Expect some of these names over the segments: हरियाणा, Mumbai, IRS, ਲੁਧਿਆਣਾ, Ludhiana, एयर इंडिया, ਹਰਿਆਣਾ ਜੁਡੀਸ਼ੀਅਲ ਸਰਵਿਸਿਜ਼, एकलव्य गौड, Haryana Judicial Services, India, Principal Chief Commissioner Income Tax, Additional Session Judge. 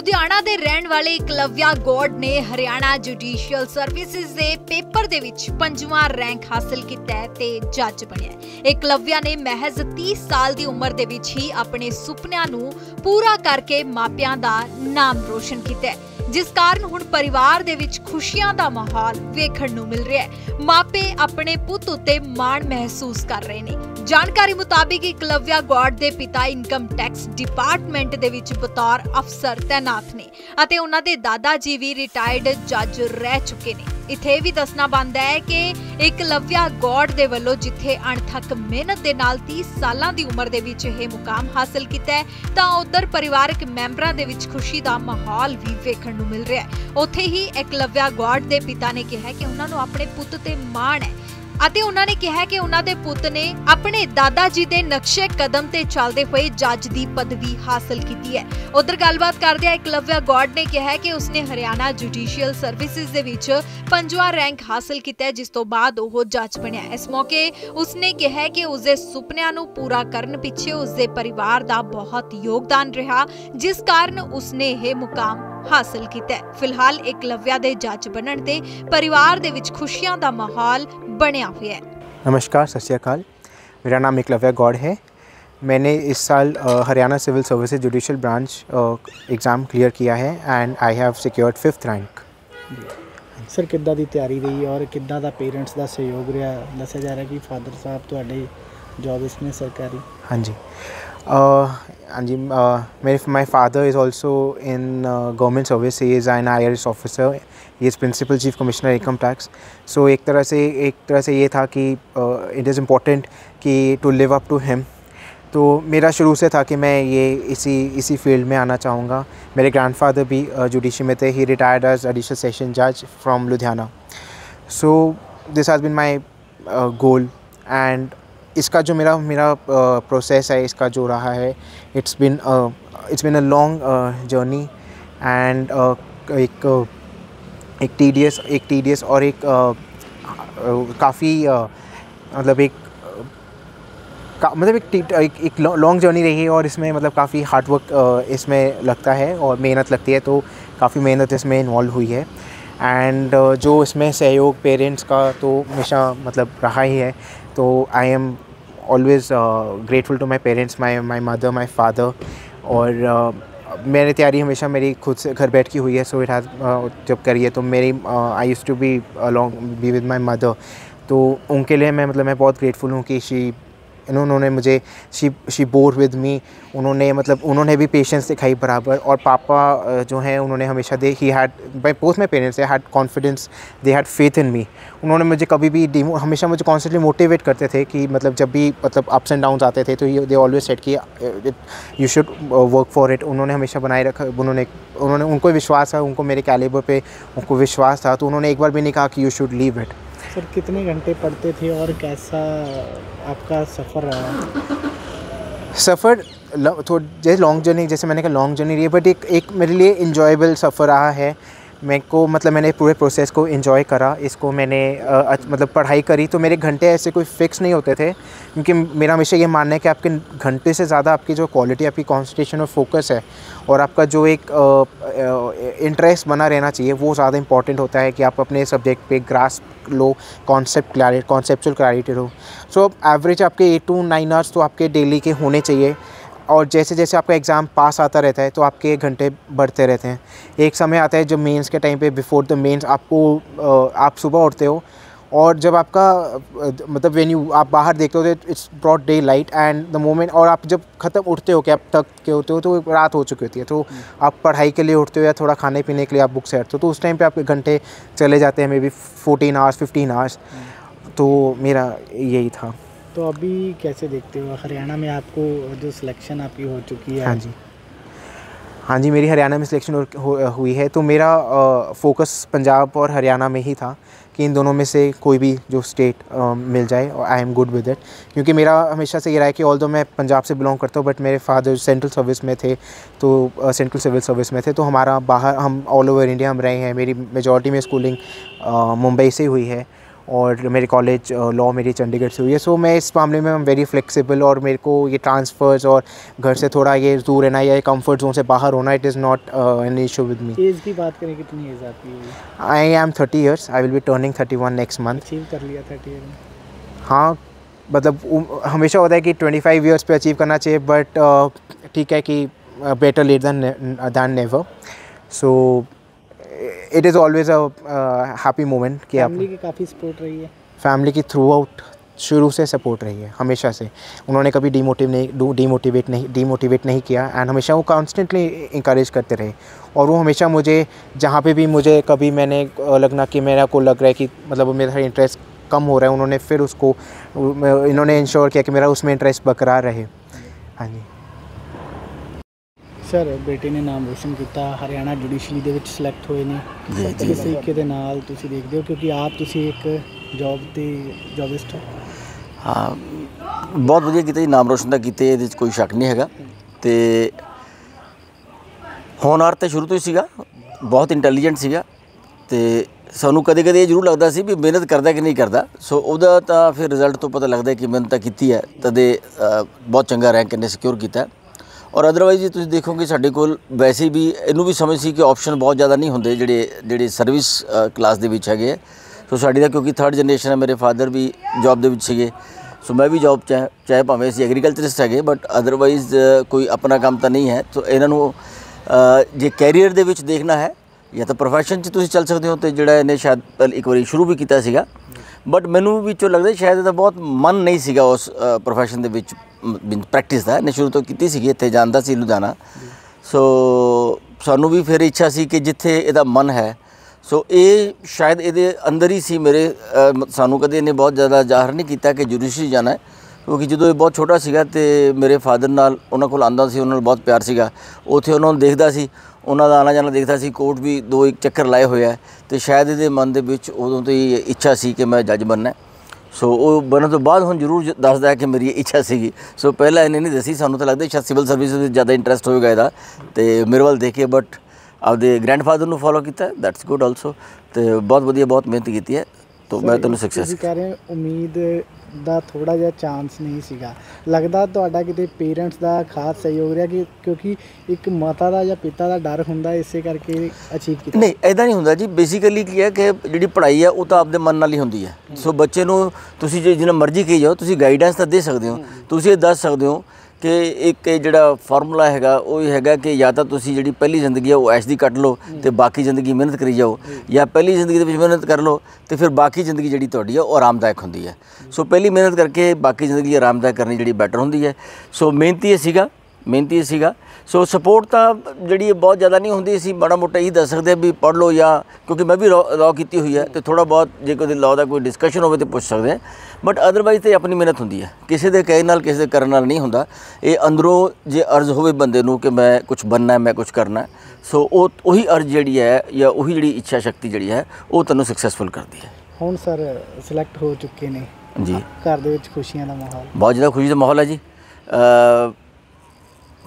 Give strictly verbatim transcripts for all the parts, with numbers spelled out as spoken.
ਲੁਧਿਆਣਾ ਦੇ ਰਹਿਣ ਵਾਲੇ एकलव्या गौड ने हरियाणा जुडिशियल सर्विसेज ਦੇ पेपर ਦੇ ਵਿੱਚ ਪੰਜਵਾਂ रैंक हासिल ਕੀਤਾ ਤੇ ਜੱਜ ਬਣਿਆ। एकलव्या ने महज तीस साल ਦੀ ਉਮਰ ਦੇ ਵਿੱਚ ਹੀ ਆਪਣੇ ਸੁਪਨਿਆਂ ਨੂੰ ਪੂਰਾ ਕਰਕੇ ਮਾਪਿਆਂ ਦਾ ਨਾਮ ਰੋਸ਼ਨ ਕੀਤਾ, जिस कारण हुण परिवार दे विच खुशियां दा माहौल वेखण नूं मिल रिहा है। मापे अपने पुत उत्ते माण महसूस कर रहे ने। जानकारी मुताबिक एकलव्या गौड दे पिता इनकम टैक्स डिपार्टमेंट दे विच बतौर अफसर तैनात ने अते उन्हां दे दादा जी भी रिटायर्ड जज रह चुके ने। इत्थे भी दसना बनदा है कि एकलव्या गौड दे वल्लों जिथे अणथक मेहनत दे नाल तीस सालां दी उमर दे विच इह मुकाम हासिल कीता है, तां उधर परिवारक मैंबरां दे विच खुशी दा माहौल भी वेखण नूं मिल रिहा है। उत्थे ही एकलव्या गौड दे पिता ने कहा कि उन्हां नूं अपने पुत ते माण है अते उन्हां ने कहा कि उन्हां दे पुत ने अपने दादा जी दे नक्शे कदम ते चलदे होए जज दी पदवी हासिल कीती है। उधर गलबात करदिया एकलव्या गौड ने कहा कि उसने हरियाणा जुडिशियल सर्विसेज दे विच पंजवां रैंक हासिल कीता है, जिस तो बाद ओह जज बनिया। इस मौके उसने कहा कि उसदे सुपनिਆਂ ਨੂੰ पूरा करन पिछे उसदे परिवार दा बहुत योगदान रहा, जिस कारण उसने यह मुकाम हासिल कीता है। फिलहाल एकलव्या दे जज बनण ते परिवार दे विच खुशियां दा माहौल बनिया हुआ है। नमस्कार, सत श्री अकाल। मेरा नाम एकलव्या गौड है। मैंने इस साल हरियाणा civil services judicial branch exam clear किया है and I have secured fifth rank. Sir किद्दां दी तैयारी रही और किद्दां दा पेरेंट्स दा सहयोग रहा? दस्सिया जा रहा कि फादर साहब तुहाडे जॉब इसने सरकारी। हाँ जी हाँ जी मेरे my father is also in government service, he is an I R S officer, he is principal chief commissioner income tax. So एक तरह से एक तरह से ये था कि इट इज़ इम्पोर्टेंट कि to live up to him. तो मेरा शुरू से था कि मैं ये इसी इसी फील्ड में आना चाहूँगा। मेरे ग्रैंडफादर भी जुडिशरी में थे, he retired as additional session जज from Ludhiana. So this has been my goal and इसका जो मेरा मेरा प्रोसेस है, इसका जो रहा है, it's been it's been a long journey and एक एक टीडियस एक टीडियस और एक काफ़ी मतलब एक मतलब एक एक लॉन्ग जर्नी रही है और इसमें मतलब काफ़ी हार्डवर्क इसमें लगता है और मेहनत लगती है। तो काफ़ी मेहनत इसमें इन्वॉल्व हुई है एंड जो इसमें सहयोग पेरेंट्स का तो हमेशा मतलब रहा ही है। तो I am always grateful to my parents, my my mother, my father. और uh, मेरी तैयारी हमेशा मेरी खुद से घर बैठ के हुई है। सो इट हैज़ जब करी है तो मेरी I use to be along be with my mother. तो उनके लिए मैं मतलब मैं बहुत ग्रेटफुल हूँ कि शी उन्होंने मुझे she she bore with me. उन्होंने मतलब उन्होंने भी पेशेंस दिखाई बराबर। और पापा जो हैं उन्होंने हमेशा they he had by both my parents they had confidence, they had faith in me. उन्होंने मुझे कभी भी डिमो हमेशा मुझे कॉन्स्टेंटली मोटिवेट करते थे कि मतलब जब भी मतलब अप्स एंड डाउन्स आते थे तो दे ऑलवेज सेट कि you should work for it. उन्होंने हमेशा बनाए रखा। उन्होंने उन्होंने उनको विश्वास था, उनको मेरे कैलिबर पे उनको विश्वास था, तो उन्होंने एक बार भी नहीं कहा कि you should leave it. Sir कितने घंटे पढ़ते थे और कैसा आपका सफ़र रहा? सफ़र थोड़ा जैसे लॉन्ग जर्नी, जैसे मैंने कहा लॉन्ग जर्नी रही है, बट एक एक मेरे लिए इन्जॉयबल सफ़र रहा है। मेरे को मतलब मैंने पूरे प्रोसेस को इन्जॉय करा। इसको मैंने आ, मतलब पढ़ाई करी तो मेरे घंटे ऐसे कोई फिक्स नहीं होते थे, क्योंकि मेरा हमेशा ये मानना है कि आपके घंटे से ज़्यादा आपकी जो क्वालिटी, आपकी कॉन्सेंट्रेशन और फोकस है और आपका जो एक इंटरेस्ट बना रहना चाहिए वो ज़्यादा इंपॉर्टेंट होता है कि आप अपने सब्जेक्ट पे ग्रास्प लो, कॉन्सेप्ट क्लैरिटी कॉन्सेप्चुअल क्लैरिटी लो। सो अब एवरेज आपके एट टू नाइन आवर्स तो आपके डेली के होने चाहिए और जैसे जैसे आपका एग्ज़ाम पास आता रहता है तो आपके घंटे बढ़ते रहते हैं। एक समय आता है जब मेंस के टाइम पे बिफोर द मेंस आपको आप सुबह उठते हो और जब आपका मतलब वेन यू आप बाहर देखते हो तो it's broad daylight and the moment. और आप जब ख़त्म उठते हो कि आप थक के होते हो तो रात हो चुकी होती है। तो आप पढ़ाई के लिए उठते हो या थोड़ा खाने पीने के लिए आप बुक से हटते हो तो उस टाइम पर आपके घंटे चले जाते हैं, maybe fourteen hours fifteen hours. तो मेरा यही था। तो अभी कैसे देखते हो हरियाणा में आपको जो सिलेक्शन आपकी हो चुकी है? हाँ जी हाँ जी मेरी हरियाणा में सिलेक्शन हो, हुई है। तो मेरा आ, फोकस पंजाब और हरियाणा में ही था कि इन दोनों में से कोई भी जो स्टेट आ, मिल जाए और I am good with it, क्योंकि मेरा हमेशा से ये रहा है कि ऑल्दो मैं पंजाब से बिलोंग करता हूँ बट मेरे फादर सेंट्रल सर्विस में थे, तो सेंट्रल सिविल सर्विस में थे, तो हमारा बाहर हम ऑल ओवर इंडिया हम रहे हैं। मेरी मेजॉरिटी में स्कूलिंग मुंबई से हुई है और मेरे कॉलेज लॉ मेरी चंडीगढ़ से हुई है। सो मैं इस मामले में वेरी फ्लेक्सिबल और मेरे को ये ट्रांसफ़र्स और घर से थोड़ा ये दूर रहना या कंफर्ट जोन से बाहर होना it is not an issue with me. Age की बात करें कितनी एज आती है? I am thirty years, I will be turning thirty one next month. Achieve कर लिया थर्टी ईयर में? हाँ, मतलब हमेशा होता है कि ट्वेंटी फाइव ईयर्स पर अचीव करना चाहिए, बट ठीक है कि better late than never. So it is always a happy moment कि फैमिली की काफ़ी सपोर्ट रही है। फैमिली की थ्रू आउट शुरू से सपोर्ट रही है, हमेशा से उन्होंने कभी डीमोटिव नहीं डीमोटिवेट नहीं डीमोटिवेट नहीं किया एंड हमेशा वो कॉन्स्टेंटली इंकरेज करते रहे। और वो हमेशा मुझे जहाँ पे भी मुझे कभी मैंने लगना कि मेरा को लग रहा है कि मतलब मेरा इंटरेस्ट कम हो रहा है, उन्होंने फिर उसको इन्होंने इंश्योर किया कि मेरा उसमें इंटरेस्ट बरकरार रहे। हाँ जी सर, बेटे ने नाम रोशन किया, हरियाणा जुडिशरी के सिलेक्ट हुए ने, किस तरीके के नाल तुसी देखते हो क्योंकि आप तुसी एक जॉब के जॉबिस्ट हो? हाँ, बहुत वधिया किया जी, नाम रोशन तो किया, ये कोई शक नहीं है। तो होनहार तो शुरू तो ही सीगा, बहुत इंटैलीजेंट सीगा, तो सानू कदे कदे जरूर लगता सी भी मेहनत करता कि नहीं करता। सो उहदा तो फिर रिजल्ट तो पता लगता है कि मेहनत की है, तदे बहुत चंगा रैंक इन्हें सिक्योर किया। और अदरवाइज जी तुम देखो कि साढ़े कोल वैसे भी इनू भी समझ सी कि ऑप्शन बहुत ज़्यादा नहीं होंगे जेडे जेडे सर्विस क्लास के विच है। सो साड़ी दा क्योंकि थर्ड जनरेशन है, मेरे फादर भी जॉब दे विच सीगे, सो मैं भी जॉब चाहे चाहे भावें असीं एग्रीकल्चरिस्ट है बट अदरवाइज कोई अपना काम तो नहीं है। तो इन्हों जे कैरीयर दे विच देखना है या तो प्रोफैशन तुसीं चल सकते हो, तो जिहड़ा इन्हें शायद एक बार शुरू भी किया सीगा बट मैनू भी लगता शायद इहदा बहुत मन नहीं सीगा उस प्रोफैशन दे विच प्रैक्टिस का। इन्हें शुरू तो की इतने जाता सी लुधियाना, सो सानू भी फिर इच्छा सी कि जिथे इहदा मन है सो ये शायद ये अंदर ही सी मेरे। सानू कदे इन्हें बहुत ज़्यादा जाहिर नहीं किया कि जुडिशरी जाना है क्योंकि जो ये बहुत छोटा सीगा तो मेरे फादर नाल उन्होंने कोल आंदा सी, उन्होंने बहुत प्यार सीगा, उत्थे उन्होंने देखता सी, उन्होंने आना जाना देखता सी, कोर्ट भी दो एक चक्कर लाए हुए है। तो शायद ये मन के विच उदों तो ही इच्छा सी कि मैं जज बनना। सो वो बनने तो बाद हुण जरूर दसदा है कि मेरी इच्छा सीगी। सो पहला इन्हें नहीं दसी, सानू तो लगता शायद सिविल सर्विस में ज़्यादा इंटरेस्ट होएगा इहदा ते मेरे वाल देखे, बट आपके ग्रैंडफादर नू फॉलो किया, दैट्स गुड ऑल्सो। तो बहुत वधिया बहुत मेहनत की है, तो मैं तुहानू सक्सेस कह रहे उम्मीद दा थोड़ा जिहा चांस नहीं सीगा लगदा तुहाडा किते पेरेंट्स दा खास सहयोग रहा कि क्योंकि एक माता दा या पिता दा डर हुंदा इसे करके अचीव किया? नहीं, ऐसा नहीं हुंदा जी। बेसिकली की है कि जिहड़ी पढ़ाई है वो तो आपदे मन नाल ही हुंदी है। सो बच्चे नू तुसीं जे जिन्ना मर्जी कही जाओ, तुसीं गाइडेंस तो दे सकदे हो, तुसीं दस सकदे हो कि एक जिहड़ा फार्मूला हैगा वो हैगा कि या तो तुसीं जिहड़ी पहली जिंदगी है वो ऐश दी कट लो तो बाकी जिंदगी मेहनत करी जाओ, या पहली जिंदगी दे विच मेहनत कर लो तो फिर बाकी जिंदगी जिहड़ी तुहाडी है वो आरामदायक हुंदी है। सो पहली मेहनत करके बाकी जिंदगी आरामदायक करनी जिहड़ी बैटर हुंदी है। सो मेहनती सीगा मेहनती सीगा सो सपोर्ट तो जिहड़ी बहुत ज़्यादा नहीं हुंदी सी, बड़ा मोटा यही दस सकदे भी पढ़ लो या क्योंकि मैं भी लॉ की हुई है तो थोड़ा बहुत जे कोई लॉ का कोई डिस्कशन हो तो पूछ सकते हैं, बट अदरवाइज तो अपनी मेहनत हुंदी है, किसी के कहे नाल किसी के करन नाल नहीं हुंदा। ये अंदरों जे अर्ज होवे बंदे नूं कि मैं कुछ बनना है, मैं कुछ करना है, सो उही अर्ज जिहड़ी है या उही जिहड़ी इच्छा शक्ति जिहड़ी है वो तुहानूं सक्सेसफुल करती है। हुण सर सिलेक्ट हो चुके ने जी, घर दे विच खुशियां दा माहौल? बहुत ज़्यादा खुशी दा माहौल है जी।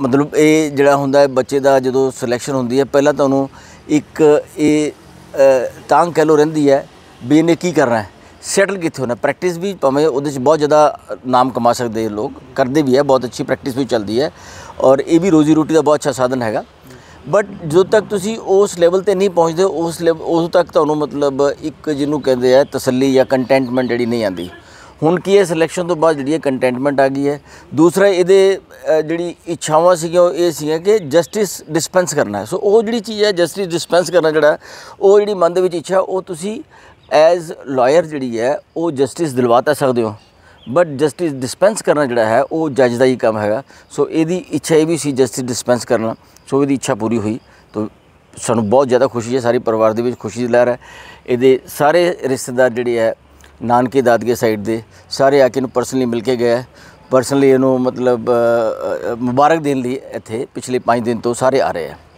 मतलब ये जिहड़ा हुंदा है बच्चे दा जदों सिलेक्शन हुंदी है पहला तो उन्होंने एक ये तांग कह लो रहिंदी है भी इन्हें की करना है, सैटल कित्थे होना। प्रैक्टिस भी भावें उहदे बहुत ज़्यादा नाम कमा सकते लोग करते भी है, बहुत अच्छी प्रैक्टिस भी चलती है और ये भी रोजी रोटी का बहुत अच्छा साधन हैगा, बट जो तक तुसी उस लेवल पर नहीं पहुँचते उस लेव उस तक तुहानूं मतलब एक जिन्हों कहते हैं तसल्ली या कंटेंटमेंट जिहड़ी नहीं आती। हुण की है सिलेक्शन तो बाद जिहड़ी कंटेंटमेंट आ गई है। दूसरा ये जिहड़ी इच्छावां सीगियां ये सीगियां कि जस्टिस डिस्पेंस करना है। सो वो जिहड़ी चीज़ है जस्टिस डिस्पेंस करना जिहड़ा वो जिहड़ी मन दे विच इच्छा वो तुसी एज लॉयर जिहड़ी है वो जस्टिस दिलवा तां सकदे हो, बट जस्टिस डिस्पेंस करना जिहड़ा है वो जज दा ही काम हैगा। सो इहदी इच्छा ये भी सी जस्टिस डिस्पेंस करना, सो इहदी इच्छा पूरी हुई तो सानू बहुत ज़्यादा खुशी है, सारे परिवार दे विच खुशी दी लहर है। इहदे सारे रिश्तेदार जिहड़े है नानके दादके साइड के सारे आके इन्हूं परसनली मिल के गए, परसनली इन्हूं मतलब मुबारक देने लिए इत्थे पिछले पाँच दिन तो सारे आ रहे हैं।